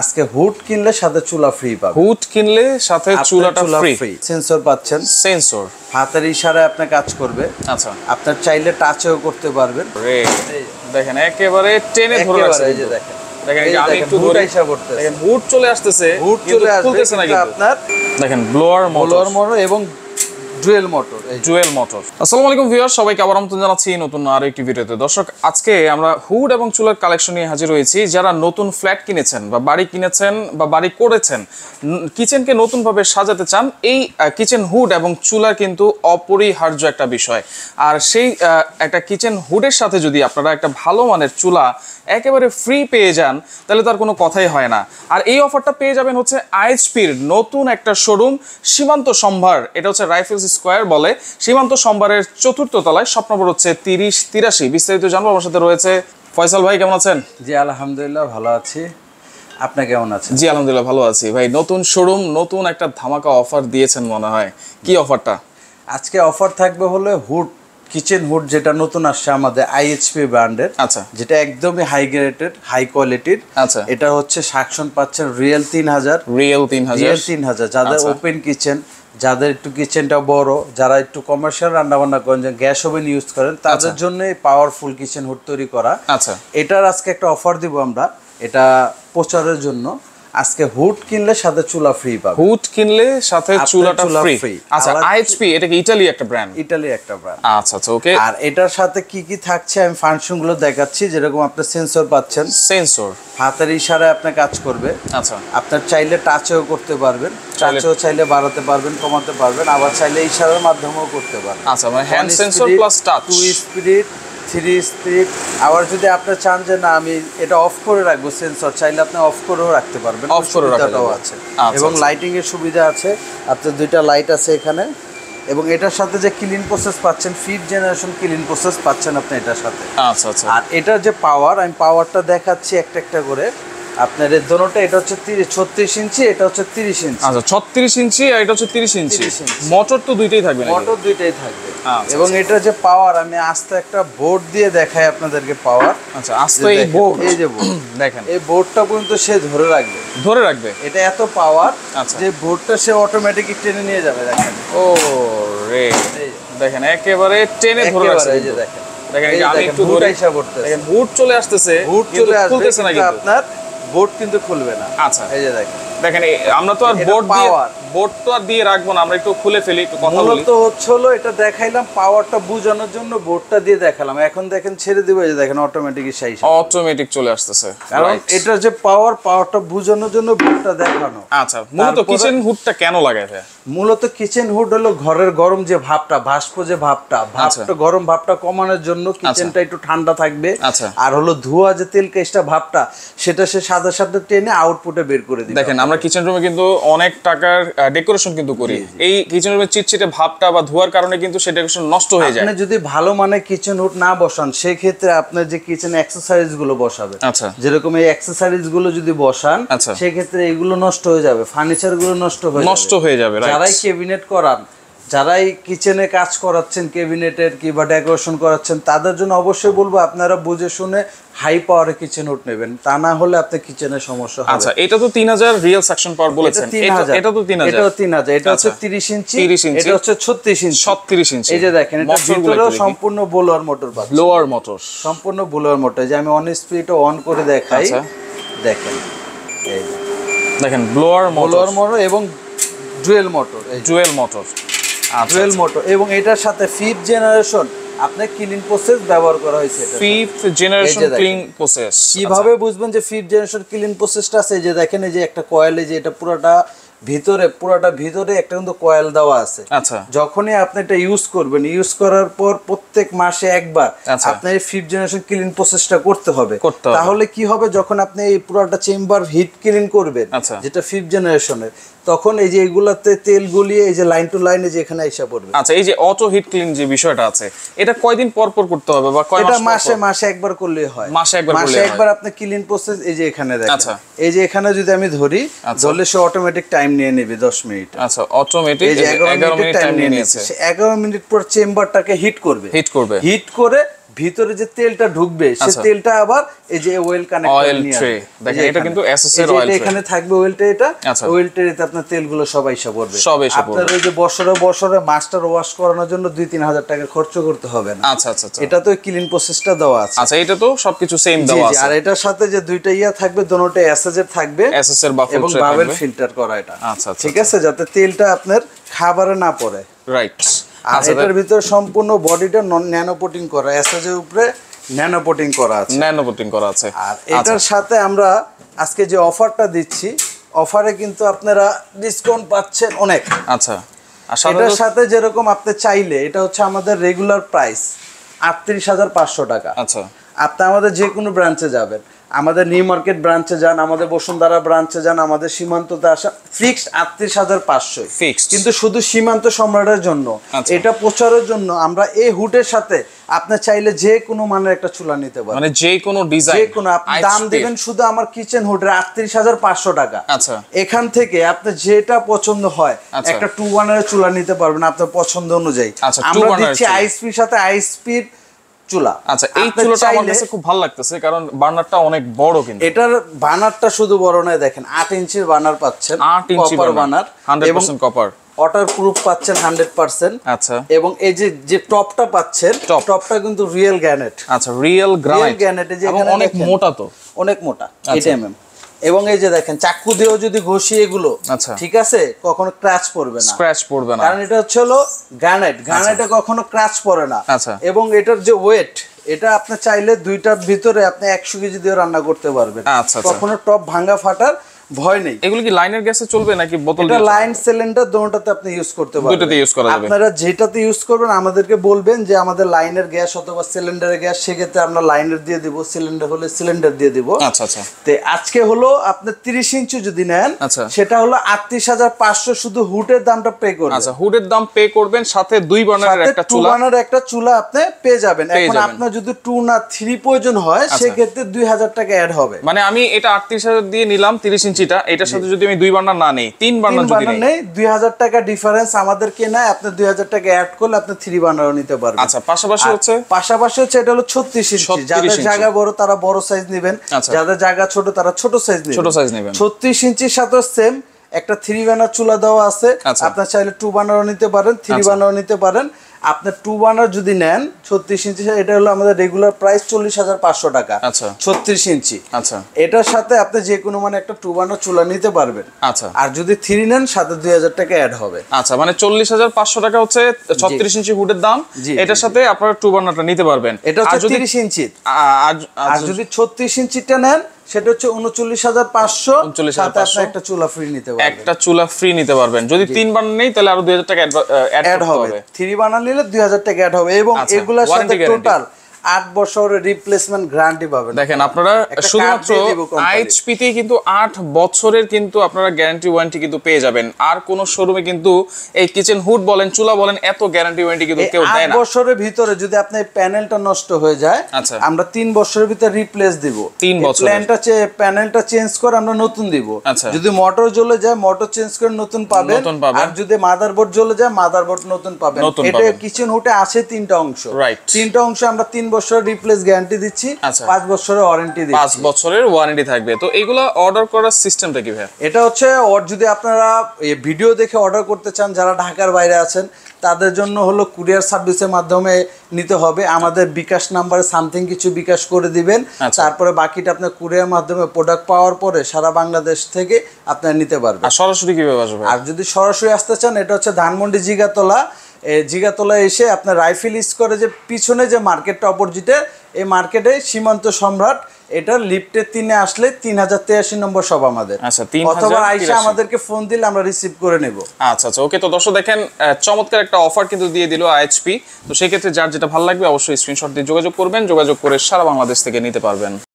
আজকে হুড কিনলে সাথে চুলা ফ্রি পাবেন। হুড কিনলে সাথে চুলাটা ফ্রি। সেন্সর পাচ্ছেন, সেন্সর হাতের ইশারায় আপনি কাজ করবে। আচ্ছা, আপনি চাইলে টাচও করতে পারবেন। দেখেন একেবারে টেনে ধরে আছে। এই যে দেখেন, আমি একটু ধরে ইশারা করতেছি, দেখেন হুড চলে আসছে। হুড চলে আসছে না, আপনার দেখেন ব্লোয়ার মোটর এবং ডুয়েল মোটর। আসসালামু আলাইকুম ভিউয়ার, সবাইকে আবার আমন্ত্রণ জানাচ্ছি নতুন আরো একটি ভিডিওতে। দর্শক, আজকে আমরা হুড এবং চুলার কালেকশন নিয়ে হাজির হয়েছি। যারা নতুন ফ্ল্যাট কিনেছেন বা বাড়ি কিনেছেন বা বাড়ি করেছেন, কিচেনকে নতুনভাবে সাজাতে চান, এই কিচেন হুড এবং চুলা কিন্তু অপরিহার্য একটা বিষয়। আর সেই একটা কিচেন হুডের সাথে যদি আপনারা একটা ভালো মানের চুলা একেবারে ফ্রি পেয়ে যান, তাহলে তার কোনো কথাই হয় না। আর এই অফারটা পেয়ে যাবেন হচ্ছে আইএইচপির নতুন একটা শোরুম সীমান্ত সম্ভার। এটা হচ্ছে রাইফেলস স্কোয়ার বলে, সীমান্ত সম্ভারের 4র্থ তলায়, শপ নম্বর হচ্ছে 3083। বিস্তারিত জানবো, আমার সাথে রয়েছে ফয়সাল ভাই। কেমন আছেন? জি আলহামদুলিল্লাহ ভালো আছি, আপনি কেমন আছেন? জি আলহামদুলিল্লাহ ভালো আছি। ভাই, নতুন শোরুম, নতুন একটা ধামাকা অফার দিয়েছেন মনে হয়। কি অফারটা? আজকে অফার থাকবে হলে হুড, কিচেন হুড যেটা নতুন আসছে আমাদের আইএইচপি ব্র্যান্ডের। আচ্ছা, যেটা একদমই হাই গ্রেডেড, হাই কোয়ালিটির। আচ্ছা, এটা হচ্ছে সাকশন পাচ্ছেন রিয়েল 3000, রিয়েল 3000। যাদের ওপেন কিচেন, যাদের একটু কিচেনটা বড়, যারা একটু কমার্শিয়াল রান্নাবান্না করেন, গ্যাস ওভেন ইউজ করেন, তাদের জন্য এই পাওয়ারফুল কিচেন হুড তৈরি করা। আচ্ছা, এটার আজকে একটা অফার দিব আমরা, এটা প্রচারের জন্য। আজকে হুড কিনলে সাথে চুলা ফ্রি পাবেন। হুড কিনলে সাথে চুলাটা ফ্রি। আচ্ছা, আইএইচপি এটা কি ইতালি একটা ব্র্যান্ড? ইতালি একটা ব্র্যান্ড। আচ্ছা আচ্ছা, ওকে। আর এটার সাথে কি কি থাকছে আমি ফাংশনগুলো দেখাচ্ছি। যেরকম আপনি সেন্সর পাচ্ছেন, সেন্সর হাতের ইশারায় আপনি কাজ করবে। আচ্ছা, আপনি চাইলে টাচও করতে পারবেন, টাচও চাইলে বাড়াতে পারবেন, কমাতে পারবেন, আবার চাইলে ইশারার মাধ্যমেও করতে পারবেন। আচ্ছা, মানে hand sensor plus touch, 2 speed, 3 speed. আবার যদি আপনি চান যে না আমি এটা অফ করে রাখবো সেন্সর, চাইলে আপনি অফ করেও রাখতে পারবেন। অফ করে রাখাটাও আছে, এবং লাইটিং এর সুবিধা আছে। আপনার দুইটা লাইট আছে এখানে, এবং এটার সাথে যে ক্লিন প্রসেস পাচ্ছেন, 5th জেনারেশন ক্লিন প্রসেস পাচ্ছেন আপনি এটার সাথে। আচ্ছা আচ্ছা। আর এটার যে পাওয়ার, আমি পাওয়ারটা দেখাচ্ছি একটা একটা করে। আপনার এই দোনোটা, এটা হচ্ছে 36 ইঞ্চি, এটা হচ্ছে 30 ইঞ্চি। আচ্ছা, 36 ইঞ্চি আর এটা হচ্ছে 30 ইঞ্চি। মোটর তো দুইটাই থাকবে? মোটর দুইটাই থাকবে। এবং এটা যে পাওয়ার, আমি আস্তে একটা বোর্ড দিয়ে দেখাই আপনাদেরকে পাওয়ার। আচ্ছা, আস্তে এই বোর্ড, এই যে বোর্ড দেখেন, এই বোর্ডটা পর্যন্ত সে ধরে রাখবে। এটা এত পাওয়ার যে বোর্ডটা সে অটোমেটিক্যালি টেনে নিয়ে যাবে। দেখেন, ও রে, দেখেন একেবারে টেনে ধরে রাখছে। এই যে দেখেন, আমি একটু ধরে ইশারা করতেছি, দেখেন হুড চলে আসছে। হুড চলে আসছে, খুলতেছে না কিন্তু আপনার বোর্ড, কিন্তু খুলবে না। আচ্ছা, এই যে দেখেন, আমরা তো আর বোর্ড দিয়ে রাখবো না, আমরা একটু খুলে ফেলি, একটু কথা বলি। তো হচ্ছিল এটা দেখাইলাম, পাওয়ারটা বোঝানোর জন্য বোর্ডটা দিয়ে দেখালাম। এখন দেখেন ছেড়ে দিব, এই যে দেখেন অটোমেটিক চলে আসতেছে, কারণ এটা যে পাওয়ারটা বোঝানোর জন্য বোর্ডটা দেখানো। আচ্ছা, মূলত কিচেন হুডটা কেন লাগাইছে? মূলত কিচেন হুড হলো ঘরের গরম যে ভাবটা, বাষ্প যে ভাবটা, গরম ভাবটা কমানোর জন্য কিচেনটা একটু ঠান্ডা থাকবে। আর হলো ধোয়া যে তেল কেসটা ভাবটা, সেটা সে সাদা সাদা টেনে আউটপুটে বের করে দিবে। দেখেন, আমরা কিচেন রুমে কিন্তু অনেক টাকার ডেকোরেশন কিন্তু করি, এই কিচেন রুমের চিটচিটে ভাবটা বা ধোয়ার কারণে কিন্তু সেই ডেকোরেশন নষ্ট হয়ে যায়। আপনি যদি ভালো মানের কিচেন হুড না বসান, সেই ক্ষেত্রে আপনি যে কিচেন অ্যাকসেসরিজ গুলো বসাবেন, যেরকম এই অ্যাকসেসরিজ গুলো যদি বসান, সেই ক্ষেত্রে এগুলো নষ্ট হয়ে যাবে, ফার্নিচার গুলো নষ্ট হয়ে যাবে। যারাই ক্যাবিনেট করান, যারাই কিচেনে কাজ করাচ্ছেন, ক্যাবিনেটের কিংবা ডেকোরেশন করাচ্ছেন, তাদের জন্য অবশ্যই বলবো আপনারা বুঝে শুনে হাই পাওয়ারের কিচেন হুড নেবেন, তা না হলে আপনার কিচেনে সমস্যা হবে। আচ্ছা, এটা তো 3000 রিয়েল সাকশন পাওয়ার বলেছেন, এটা তো 3000, এটা 3000, এটা হচ্ছে 30 ইঞ্চি, এটা হচ্ছে 36 ইঞ্চি। এই যে দেখেন, এটা ভিতরে সম্পূর্ণ ব্লোয়ার মোটর, সম্পূর্ণ ব্লোয়ার মোটর। যে আমি অন স্পিড অন করে দেখাই, দেখেন দেখেন ব্লোয়ার মোটর এবং ডুয়েল মোটর। এবং এটার সাথে 5th জেনারেশন আপনার ক্লিন প্রসেস ব্যবহার করা হয়েছে। এটা 5th জেনারেশন ক্লিন প্রসেস। কিভাবে বুঝবেন যে 5th জেনারেশন ক্লিন প্রসেসটা আছে? যে দেখেন, এই যে একটা কয়েলে, যে এটা পুরোটা ভিতরে একটা কিন্তু কয়েল দেওয়া আছে। আচ্ছা, যখনই আপনি এটা ইউজ করবেন, ইউজ করার পর প্রত্যেক মাসে একবার আপনার 5th জেনারেশন ক্লিন প্রসেসটা করতে হবে। তাহলে কি হবে, যখন আপনি এই পুরোটা চেম্বার হিট ক্লিন করবেন, যেটা 5th জেনারেশনের, তখন এই যে এগুলাতে তেল গলিয়ে এই যে লাইন টু লাইনে যে এখানে আইসা পড়বে। আচ্ছা, এই যে অটো হিট ক্লিন যে বিষয়টা আছে, এটা কয়দিন পর পর করতে হবে বা কয় মাস পর? এটা মাসে একবার করলেই হয়। মাসে একবার আপনি ক্লিন প্রসেস, এই যে এখানে দেখেন। আচ্ছা, এই যে এখানে যদি আমি ধরি, ধরলে সে অটোমেটিক টাইম নিয়ে নেবে 10 মিনিট। আচ্ছা, অটোমেটিক 11 মিনিট টাইম নিয়ে নিয়েছে। সে 11 মিনিট পর চেম্বারটাকে হিট করবে, হিট করে ভিতরে যে তেলটা ঢুকবে সেই তেলটা আবার এই যে ওয়েল কানেক্টর নিয়ে আছে দেখেন এটা কিন্তু এসএসএর অয়েল ট্রে এখানে থাকবে ওয়েলটা এটা ওয়েল ট্রেতে আপনার তেলগুলো সব আইসা পড়বে আপনার ওই যে বছরে মাস্টার ওয়াশ করানোর জন্য 2-3000 টাকা খরচ করতে হবে না আচ্ছা আচ্ছা এটা তো ক্লিন প্রসেসটা দেওয়া আছে আচ্ছা এটা তো সবকিছু সেম দেওয়া আছে আর এটার সাথে যে দুইটা ইয়া থাকবে দুটোতে এসএসএর থাকবে এসএসএর বাফল এবং বাবেল ফিল্টার করা এটা আচ্ছা ঠিক আছে যাতে তেলটা আপনার খাবারে না পড়ে রাইট আর এটার ভিতর সম্পূর্ণ বডিটা ন্যানো কোটিং করা এসএসএর উপরে ন্যানো কোটিং করা আছে আর এটার সাথে আমরা আজকে যে অফারটা দিচ্ছি অফারে কিন্তু আপনারা ডিসকাউন্ট পাচ্ছেন অনেক আচ্ছা আর এটার সাথে যেরকম আপনি চাইলে এটা হচ্ছে আমাদের রেগুলার প্রাইস 38500 টাকা আচ্ছা আপনি আমাদের যে কোনো ব্রাঞ্চে যাবেন আমাদের নিউ মার্কেট ব্রাঞ্চে যান আমাদের বসুন্ধরা ব্রাঞ্চে যান আমাদের সীমান্ততে আসা ফিক্সড 38500 ফিক্সড কিন্তু শুধু সীমান্ত সম্রাটের জন্য এটা প্রচারের জন্য আমরা এই হুডের সাথে আপনি চাইলে যে কোনো মানের একটা চুলা নিতে পারেন মানে যে কোনো ডিজাইন যে কোনো আপনি দাম দিবেন শুধু আমার কিচেন হুডের 38500 টাকা আচ্ছা এখান থেকে আপনি যেটা পছন্দ হয় একটা 2-1 এর চুলা নিতে পারবেন আপনার পছন্দ অনুযায়ী আমরা দিচ্ছি আইএসপির সাথে আইএসপির চুলা আচ্ছা এই চুলাটা আমার কাছে খুব ভালো লাগতেছে কারণ বার্নারটা অনেক বড় কিন্তু এটার বার্নারটা শুধু বড় নয় দেখেন 8 ইঞ্চির বার্নার পাচ্ছেন 8 ইঞ্চি বার্নার 100% কপার ওয়াটারপ্রুফ পাচ্ছেন 100% আচ্ছা এবং এই যে যে টপটা পাচ্ছেন টপটা কিন্তু রিয়েল গ্রানাইট আচ্ছা রিয়েল গ্রানাইট এই যে এখানে অনেক মোটা তো অনেক মোটা 8 mm এবং এই যে দেখেন চাকু দিয়েও যদি ঘষি এগুলো ঠিক আছে কখনো ক্র্যাচ পড়বে না কারণ এটা হচ্ছে হলো গ্রানাইটে কখনো ক্র্যাচ পড়ে না এবং এটার যে ওয়েট এটা আপনি চাইলে দুইটার ভিতরে আপনি 100 কেজি দিয়ে রান্না করতে পারবেন কখনো টপ ভাঙা ফাটার ভয় নেই এগুলো কি লাইনের গ্যাসে চলবে নাকি বোতল এটা লাইন সিলিন্ডার দুটোটাতে আপনি ইউজ করতে পারবেন দুটোতে ইউজ করা যাবে আপনারা যেটাতে ইউজ করবেন আমাদেরকে বলবেন যে আমাদের লাইনের গ্যাস অথবা সিলিন্ডারের গ্যাস সেক্ষেত্রে আমরা লাইনের দিয়ে দেব সিলিন্ডার হলে সিলিন্ডার দিয়ে দেব আচ্ছা আচ্ছা তে আজকে হলো আপনি 30 ইঞ্চি যদি নেন সেটা হলো 38500 শুধু হুডের দামটা পে করবেন আচ্ছা হুডের দাম পে করবেন সাথে দুই বার্নারের একটা চুলা আপনি পেয়ে যাবেন এখন আপনার যদি 2 না 3 প্রয়োজন হয় সেক্ষেত্রে 2000 টাকা অ্যাড হবে মানে আমি এটা 38000 দিয়ে নিলাম 30 যেটা এটার সাথে যদি আমি দুই বার্নার না নেই তিন বার্নার যদি নেই 2000 টাকা ডিফারেন্স আমাদের কেনা আপনি 2000 টাকা অ্যাড করলে আপনি থ্রি বার্নারও নিতে পারবেন আচ্ছা পাশাপাশি হচ্ছে এটা হলো 36 ইঞ্চি যাদের জায়গা বড় তারা বড় সাইজ নেবেন যাদের জায়গা ছোট তারা ছোট সাইজ নেবেন 36 ইঞ্চির সাথে সেম একটা থ্রি বার্নার চুলা দেওয়া আছে আপনি চাইলে টু বার্নারও নিতে পারেন থ্রি বার্নারও নিতে পারেন আপনি টু বার্নার যদি নেন 36 ইঞ্চি এটা হলো আমাদের রেগুলার প্রাইস 40500 টাকা আচ্ছা 36 ইঞ্চি আচ্ছা এটার সাথে আপনি যে কোনো মানে একটা টু বার্নার চুলা নিতে পারবেন আচ্ছা আর যদি থ্রি নেন সাথে 2000 টাকা অ্যাড হবে আচ্ছা মানে 40500 টাকা হচ্ছে 36 ইঞ্চি হুডের দাম এটার সাথে আপনারা টু বার্নারটা নিতে পারবেন এটা হচ্ছে 30 ইঞ্চি আর যদি 36 ইঞ্চিটা নেন সেটা হচ্ছে 39500 সাথে আপনি একটা চুলা ফ্রি নিতে পারবেন যদি তিন বার্নার নেই তাহলে আরো 2000 টাকা অ্যাড হবে থ্রি বার্নার নিলে 2000 টাকা অ্যাড হবে এবং এগুলোর সাথে টোটাল 8 বছরের রিপ্লেসমেন্ট গ্যারান্টি পাবেন দেখেন আপনারা শুধুমাত্র IHP তে কিন্তু 8 বছরের কিন্তু আপনারা গ্যারান্টি ওয়ারেন্টি কিন্তু পেয়ে যাবেন আর কোন শোরুমে কিন্তু এই কিচেন হুড বলেন চুলা বলেন এত গ্যারান্টি ওয়ারেন্টি কিন্তু কেউ দেয় না 8 বছরের ভিতরে যদি আপনার প্যানেলটা নষ্ট হয়ে যায় আমরা 3 বছরের ভিতরে রিপ্লেস দেব 3 বছর প্যানেলটা চেঞ্জ করে আমরা নতুন দেব যদি মোটর জ্বলে যায় মোটর চেঞ্জ করে নতুন পাবেন আর যদি মাদারবোর্ড জ্বলে যায় মাদারবোর্ড নতুন পাবেন এটা কিচেন হুডে আছে 3টা অংশ আমরা 3 বছরের রিপ্লেস গ্যারান্টি দিচ্ছি 5 বছরের ওয়ারেন্টি দিচ্ছি 5 বছরের ওয়ারেন্টি থাকবে তো এগুলা অর্ডার করার সিস্টেমটা কি ভাই এটা হচ্ছে যদি আপনারা এই ভিডিও দেখে অর্ডার করতে চান যারা ঢাকার বাইরে আছেন তাদের জন্য হলো কুরিয়ার সার্ভিসের মাধ্যমে নিতে হবে আমাদের বিকাশ নম্বরে সামথিং কিছু বিকাশ করে দিবেন তারপরে বাকিটা আপনি কুরিয়ার মাধ্যমে প্রোডাক্ট পাওয়ার পরে সারা বাংলাদেশ থেকে আপনি নিতে পারবেন আর সরাসরি কিভাবে আসবে আর যদি সরাসরি আসতে চান এটা হচ্ছে ধানমন্ডি জিগাতলা এসে আপনার রাইফেল স্কোয়ারে যে পিছনে যে মার্কেটটা অপরজিটে এই মার্কেটে সীমান্ত সম্রাট এটা লিফটে 3 আসলে 3083 নম্বর সব আমাদের আচ্ছা 3083 অথবা আয়েশা আমাদেরকে ফোন দিলে আমরা রিসিভ করে নেব আচ্ছা আচ্ছা ওকে তো দর্শক দেখেন চমৎকার একটা অফার কিন্তু দিয়ে দিল IHP তো সেই ক্ষেত্রে যার যেটা ভালো লাগবে অবশ্যই স্ক্রিনশট দিয়ে যোগাযোগ করবেন যোগাযোগ করে সারা বাংলাদেশ থেকে নিতে পারবেন